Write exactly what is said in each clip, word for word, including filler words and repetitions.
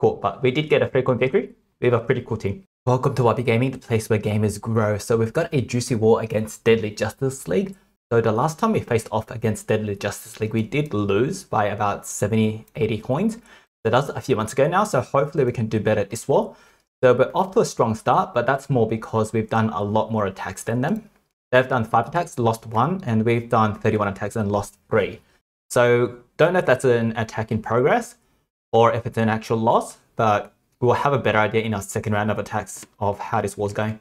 Cool, but we did get a three-coin victory. We have a pretty cool team. Welcome to Wubby Gaming, the place where gamers grow. So we've got a juicy war against Deadly Justice League. So the last time we faced off against Deadly Justice League, we did lose by about seventy, eighty coins. So that's a few months ago now, so hopefully we can do better at this war. So we're off to a strong start, but that's more because we've done a lot more attacks than them. They've done five attacks, lost one, and we've done thirty-one attacks and lost three. So don't know if that's an attack in progress or if it's an actual loss, but we'll have a better idea in our second round of attacks of how this war's going.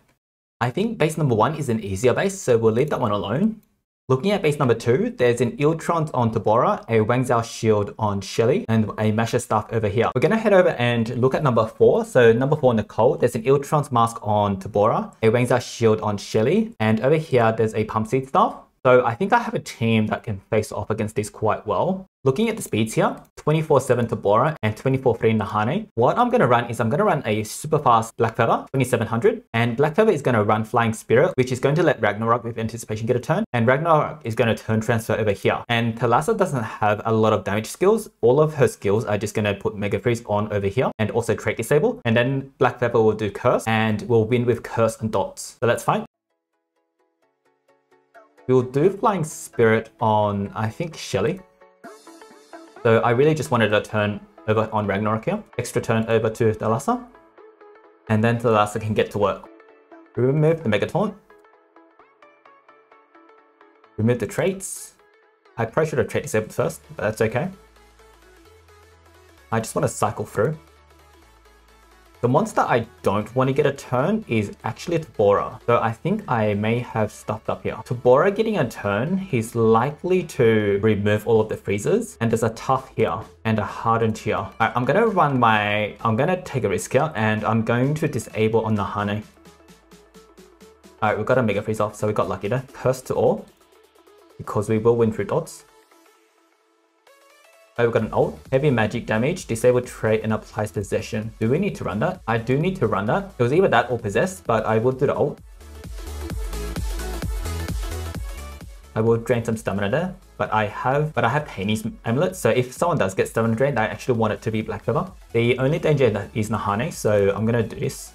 I think base number one is an easier base, so we'll leave that one alone. Looking at base number two, there's an Iltron on Tabora, a Wang Zhao shield on Shelly, and a Masher staff over here. We're going to head over and look at number four. So number four, Nicole, there's an Iltron's mask on Tabora, a Wang Zhao shield on Shelly, and over here there's a Pumpseed staff. So I think I have a team that can face off against these quite well. Looking at the speeds here, twenty-four seven Tabora and twenty-four three Nahane. What I'm going to run is I'm going to run a super fast Blackfeather, twenty-seven hundred. And Blackfeather is going to run Flying Spirit, which is going to let Ragnarok with Anticipation get a turn. And Ragnarok is going to turn transfer over here. And Thalassa doesn't have a lot of damage skills. All of her skills are just going to put Mega Freeze on over here and also Trait Disable. And then Blackfeather will do Curse and will win with Curse and Dots. So that's fine. We'll do Flying Spirit on, I think, Shelly. So I really just wanted a turn over on Ragnarok here. Extra turn over to Thalassa. And then Thalassa can get to work. Remove the Mega Taunt. Remove the traits. I probably should have trait disabled first, but that's okay. I just want to cycle through. The monster I don't want to get a turn is actually Tabora. So I think I may have stuffed up here. Tabora getting a turn, he's likely to remove all of the freezers. And there's a tough here and a hardened here. All right, I'm going to run my... I'm going to take a risk here and I'm going to disable on Nahane. All right, we've got a Mega Freeze off, so we got lucky there. Curse to all because we will win through dots. Oh, we've got an ult. Heavy magic damage, disable trait and applies possession. Do we need to run that? I do need to run that. It was either that or possess, but I will do the ult. I will drain some stamina there, but I have but I have Haney's amulet, so if someone does get stamina drained, I actually want it to be Blackfeather. The only danger is Nahane, so I'm gonna do this.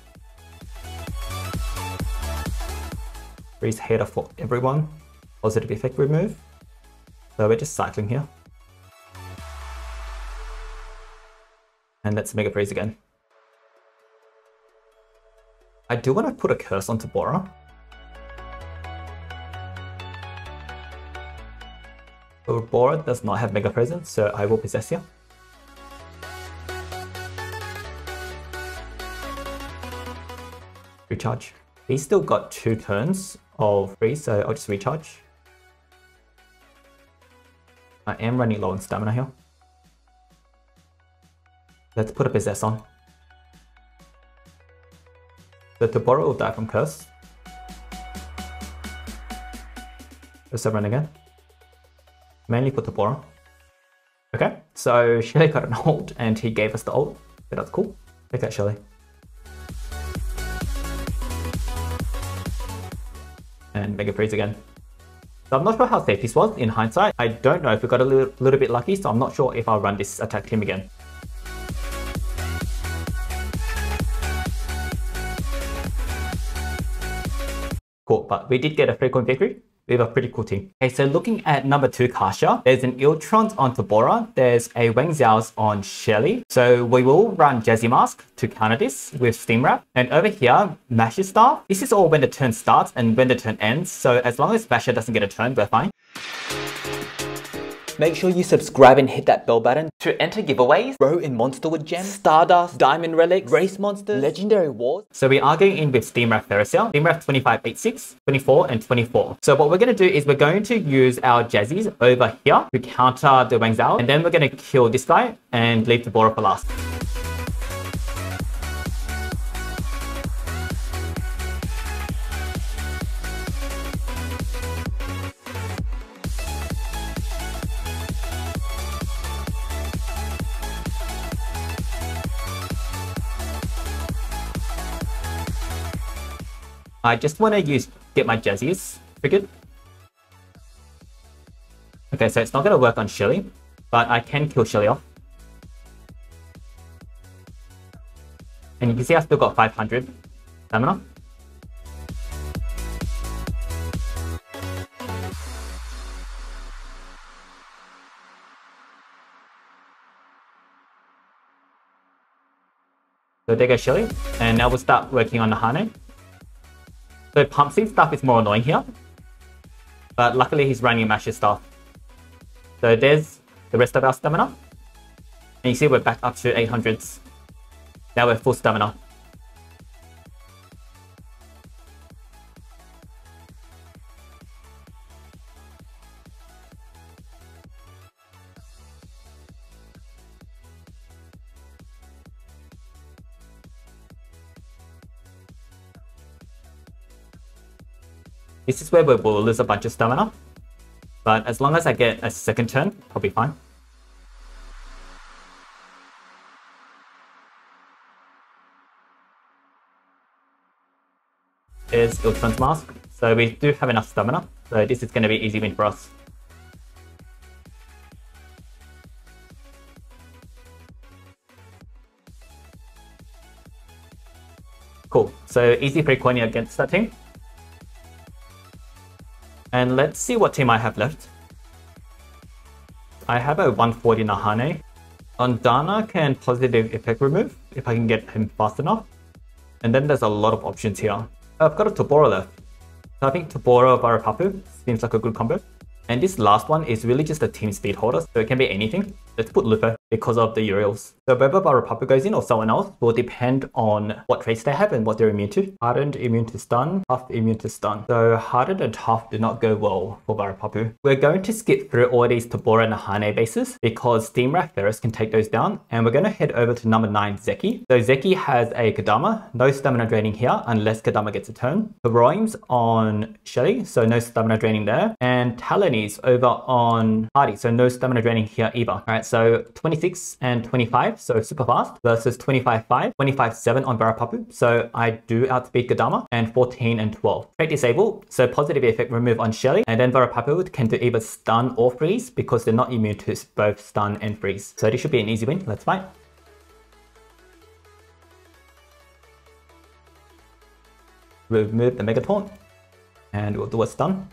Freeze header for everyone. Positive effect remove. So we're just cycling here. And let's Mega Freeze again. I do want to put a curse on Tabora. Tabora does not have Mega Freeze, so I will possess here. Recharge. He's still got two turns of freeze, so I'll just recharge. I am running low on stamina here. Let's put a possess on. The Tabora will die from curse. Let's run again. Mainly for Tabora. Okay, so Shelly got an ult and he gave us the ult. So that's cool. Take that, Shelly. And Mega Freeze again. So I'm not sure how safe this was in hindsight. I don't know if we got a little, little bit lucky, so I'm not sure if I'll run this attack team again. Cool, but we did get a three-coin victory. We have a pretty cool team. Okay, so looking at number two, Kassia, there's an Iltron on Tabora. There's a Wang Zhao's on Shelly. So we will run Jazzy Mask to counter this with Steamwrath. And over here, Masher staff. This is all when the turn starts and when the turn ends. So as long as Masher doesn't get a turn, we're fine. Make sure you subscribe and hit that bell button to enter giveaways, row in Monsterwood gems, Stardust, Diamond Relics, Race Monsters, Legendary Wars. So we are going in with Steamwrath Ferrisel, Steamwrath twenty-five eighty-six, twenty-four, and twenty-four. So what we're going to do is we're going to use our Jazzies over here to counter the Wang Zhao, and then we're going to kill this guy and leave the Tabora for last. I just want to use get my Jazzies triggered. Okay, so it's not going to work on Shelly, but I can kill Shelly off. And you can see I still got five hundred stamina. So there goes Shelly, and now we'll start working on Nahane. So Pumpseed stuff is more annoying here, but luckily he's running Masher's stuff. So there's the rest of our stamina, and you see we're back up to eight hundreds. Now we're full stamina. This is where we will lose a bunch of stamina, but as long as I get a second turn, I'll be fine. There's Iltron's mask, so we do have enough stamina, so this is going to be an easy win for us. Cool, so easy three-coining against that team. And let's see what team I have left. I have a one forty Nahane. Ondana can positive effect remove if I can get him fast enough. And then there's a lot of options here. I've got a Tabora left. So I think Tabora, Varapapu seems like a good combo. And this last one is really just a team speed holder, so it can be anything. Let's put Lufo because of the Uriels. So whether Varapapu goes in or someone else will depend on what traits they have and what they're immune to. Hardened immune to stun, Tough immune to stun. So Hardened and Tough did not go well for Varapapu. We're going to skip through all these Tabora and Nahane bases because Steamwrath Ferrus can take those down, and we're going to head over to number nine, Zeki. So Zeki has a Gadama, no stamina draining here unless Gadama gets a turn. The Roims on Shelly, so no stamina draining there. And Talonis over on Hardy, so no stamina draining here either. All right, so twenty-six and twenty-five, so super fast, versus twenty-five five, twenty-five seven on Varapapu, so I do outspeed Kodama, and fourteen and twelve. Trait disable, so positive effect remove on Shelly, and then Varapapu can do either stun or freeze because they're not immune to both stun and freeze. So this should be an easy win. Let's fight. Remove the Mega Taunt, and we'll do a stun.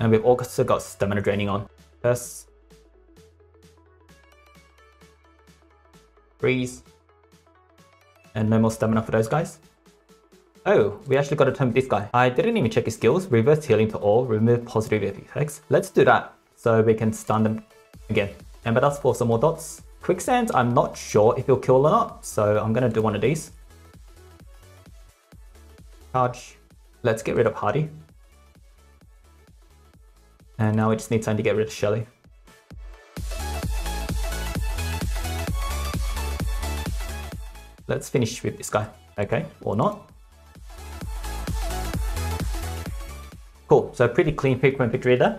And we've also got stamina draining on. Yes. Freeze. And no more stamina for those guys. Oh, we actually got to turn this guy. I didn't even check his skills. Reverse healing to all. Remove positive effects. Let's do that so we can stun them again. And but that's for some more dots. Quicksand, I'm not sure if he'll kill or not. So I'm going to do one of these. Charge. Let's get rid of Hardy. And now we just need time to get rid of Shelly. Let's finish with this guy. Okay, or not. Cool, so pretty clean pick from victory there.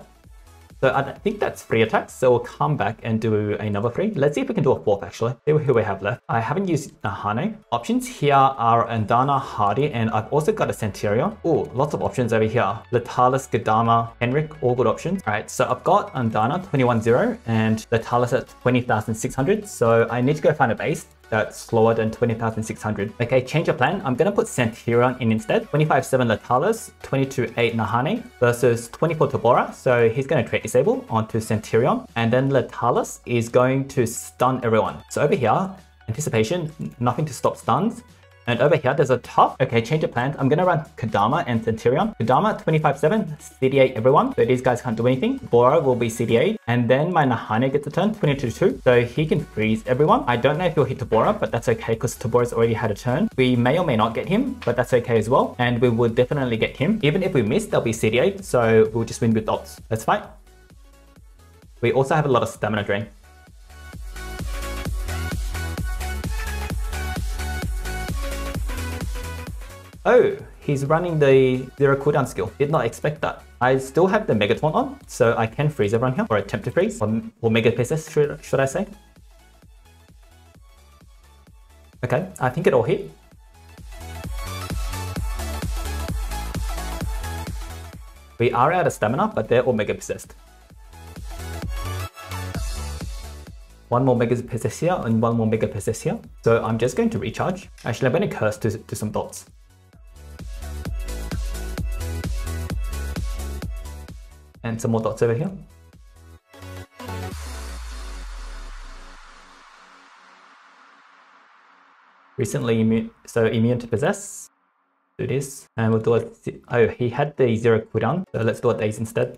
So I think that's three attacks, so we'll come back and do another three. Let's see if we can do a fourth actually. See who we have left. I haven't used Nahane. Options here are Andana, Hardy, and I've also got a Centurion. Oh, lots of options over here. Letalis, Gadama, Henrik, all good options. Alright, so I've got Andana twenty-one zero and Letalis at twenty thousand six hundred. So I need to go find a base that's slower than twenty thousand six hundred. Okay, change of plan. I'm going to put Centurion in instead. twenty-five seven Letalis, twenty-two eight Nahane versus twenty-four Tabora. So he's going to trait disable onto Centurion. And then Letalis is going to stun everyone. So over here, anticipation, nothing to stop stuns. And over here, there's a tough. Okay, change of plans. I'm going to run Kodama and Centurion. Kodama, twenty-five seven, C D eight everyone. So these guys can't do anything. Bora will be C D eight. And then my Nahane gets a turn, twenty-two two. So he can freeze everyone. I don't know if he'll hit Tabora, but that's okay because Tabora's already had a turn. We may or may not get him, but that's okay as well. And we will definitely get him. Even if we miss, they'll be C D eight. So we'll just win with dots. Let's fight. We also have a lot of stamina drain. Oh, he's running the zero cooldown skill. Did not expect that. I still have the Mega Taunt on, so I can freeze everyone here, or attempt to freeze, or, or Mega Possess, should, should I say. Okay, I think it all hit. We are out of stamina, but they're all Mega Possessed. one more Mega Possess here and one more Mega Possess here. So I'm just going to recharge. Actually, I'm going to curse to, to some dots. And some more dots over here. Recently immune, so immune to possess. Do this, and we'll do it. Oh, he had the zero cooldown, so let's do it these instead.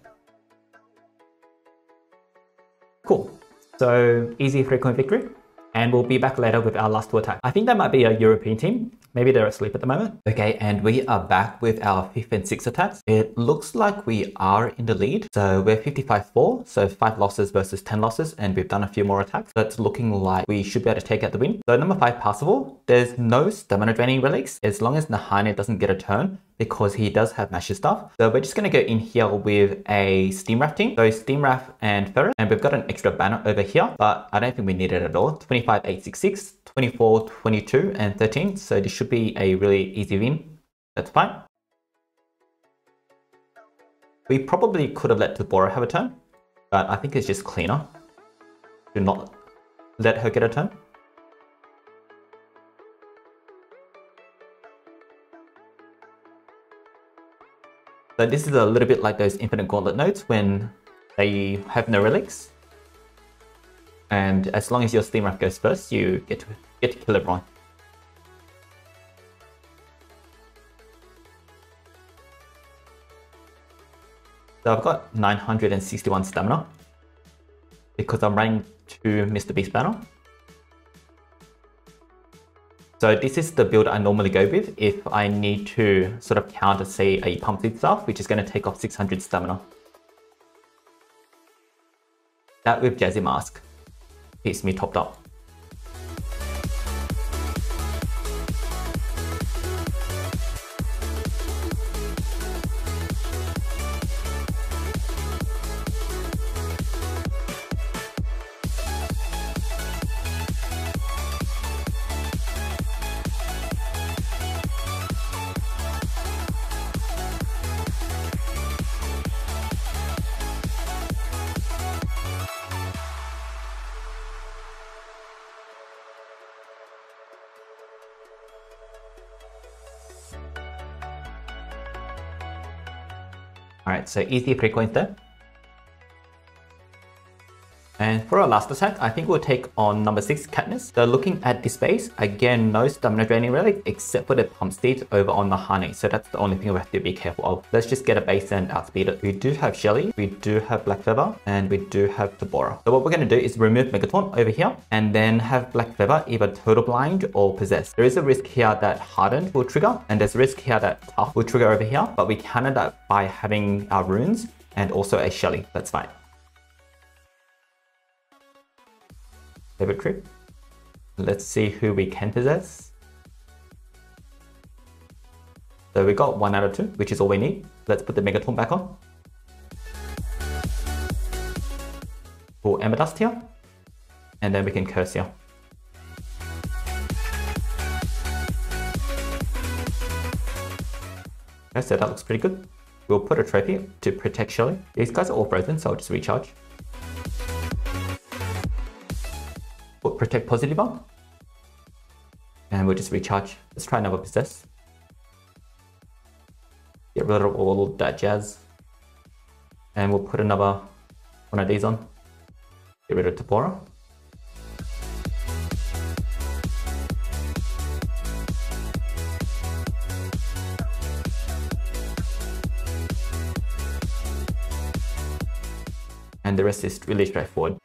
Cool. So easy three coin victory, and we'll be back later with our last two attacks. I think that might be a European team. Maybe they're asleep at the moment. Okay, and we are back with our fifth and sixth attacks. It looks like we are in the lead. So we're fifty-five four, so five losses versus ten losses, and we've done a few more attacks. So it's looking like we should be able to take out the win. So number five, Passival. There's no stamina draining relics as long as Nahane doesn't get a turn, because he does have Masher stuff. So we're just going to go in here with a Steamwrath team. So Steamwrath and Ferrus. And we've got an extra banner over here, but I don't think we need it at all. twenty-five, eight, six, six, twenty-four, twenty-two, and thirteen. So this should be a really easy win. That's fine. We probably could have let Tabora have a turn, but I think it's just cleaner to not let her get a turn. So this is a little bit like those infinite gauntlet nodes when they have no relics. And as long as your Steamwrath goes first, you get to, get to kill everyone. So I've got nine hundred sixty-one stamina because I'm running to Mister Beast banner. So this is the build I normally go with if I need to sort of counter, say, a Pumpseed staff, which is going to take off six hundred stamina. That with Jazzy Mask keeps me topped up. Alright, so easy three coins there. And for our last attack, I think we'll take on number six, Katniss. So looking at this base, again, no stamina draining relic except for the Pumpseed over on Nahane. So that's the only thing we have to be careful of. Let's just get a base and outspeed it. We do have Shelly, we do have Blackfeather, and we do have Tabora. So what we're going to do is remove Megatron over here and then have Blackfeather either total blind or possessed. There is a risk here that Hardened will trigger, and there's a risk here that Tough will trigger over here, but we counter that by having our runes and also a Shelly. That's fine. Favorite trip. Let's see who we can possess. So we got one out of two, which is all we need. Let's put the Megatron back on. Pull Amethyst here, and then we can curse here. Okay, so that looks pretty good. We'll put a trophy to protect Shelly. These guys are all frozen, so I'll just recharge. Protect positive up, and we'll just recharge. Let's try another possess. Get rid of all of that jazz, and we'll put another one of these on. Get rid of Tabora. And the rest is really straightforward.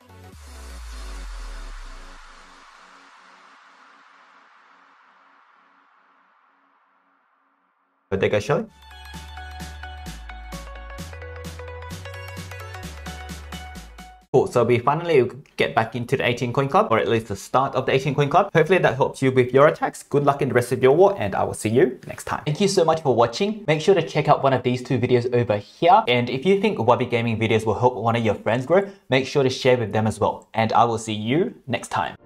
But there goes Shelly. Cool, so we finally get back into the eighteen coin club, or at least the start of the eighteen coin club. Hopefully that helps you with your attacks. Good luck in the rest of your war, and I will see you next time. Thank you so much for watching. Make sure to check out one of these two videos over here. And if you think Wubby Gaming videos will help one of your friends grow, make sure to share with them as well. And I will see you next time.